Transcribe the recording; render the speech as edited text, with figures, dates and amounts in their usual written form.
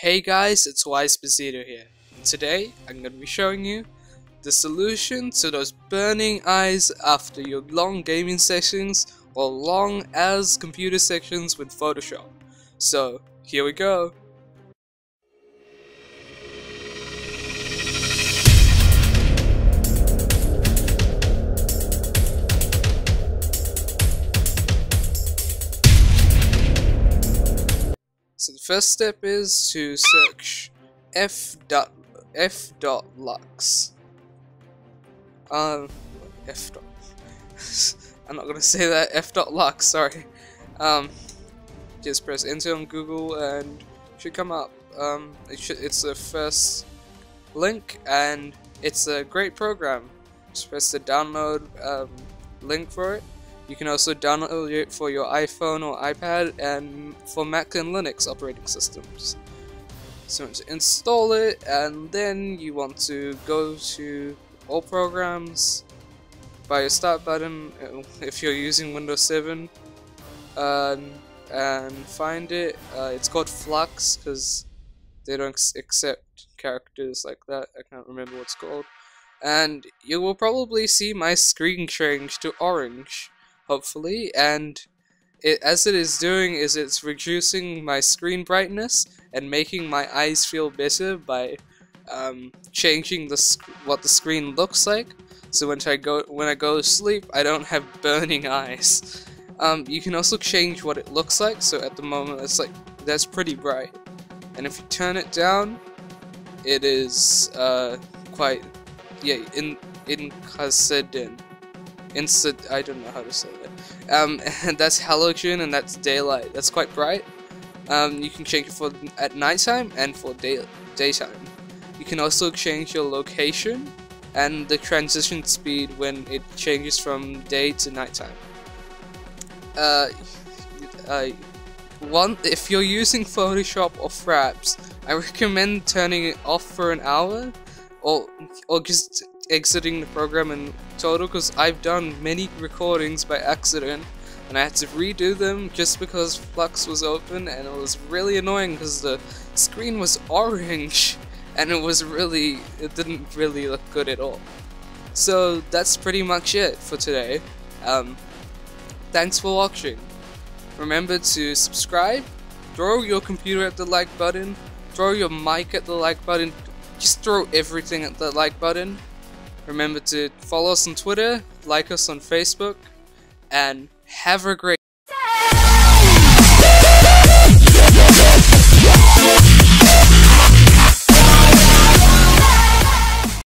Hey guys, it's YSBeezito here, and today I'm going to be showing you the solution to those burning eyes after your long gaming sessions or long as computer sessions with Photoshop. So here we go. So the first step is to search f.lux. I'm not gonna say that, f.lux, sorry. Just press enter on Google and it should come up. It's the first link and it's a great program. Just press the download link for it. You can also download it for your iPhone or iPad and for Mac and Linux operating systems. So you want to install it, and then you want to go to All Programs by your Start button if you're using Windows 7 and find it. It's called Flux because they don't accept characters like that. I can't remember what it's called. And you will probably see my screen change to orange, hopefully, and it's reducing my screen brightness and making my eyes feel better by changing what the screen looks like. So when I go to sleep, I don't have burning eyes. You can also change what it looks like. So at the moment, it's like that's pretty bright, and if you turn it down, it is quite, yeah, incandescent. I don't know how to say that. And that's halogen, and that's daylight. That's quite bright. You can change it for at nighttime and for daytime. You can also change your location and the transition speed when it changes from day to nighttime. If you're using Photoshop or Fraps, I recommend turning it off for an hour, or just exiting the program in total, because I've done many recordings by accident and I had to redo them just because Flux was open, and it was really annoying because the screen was orange and it didn't really look good at all. So that's pretty much it for today. Thanks for watching. Remember to subscribe, throw your computer at the like button, throw your mic at the like button, just throw everything at the like button. Remember to follow us on Twitter, like us on Facebook, and have a great day.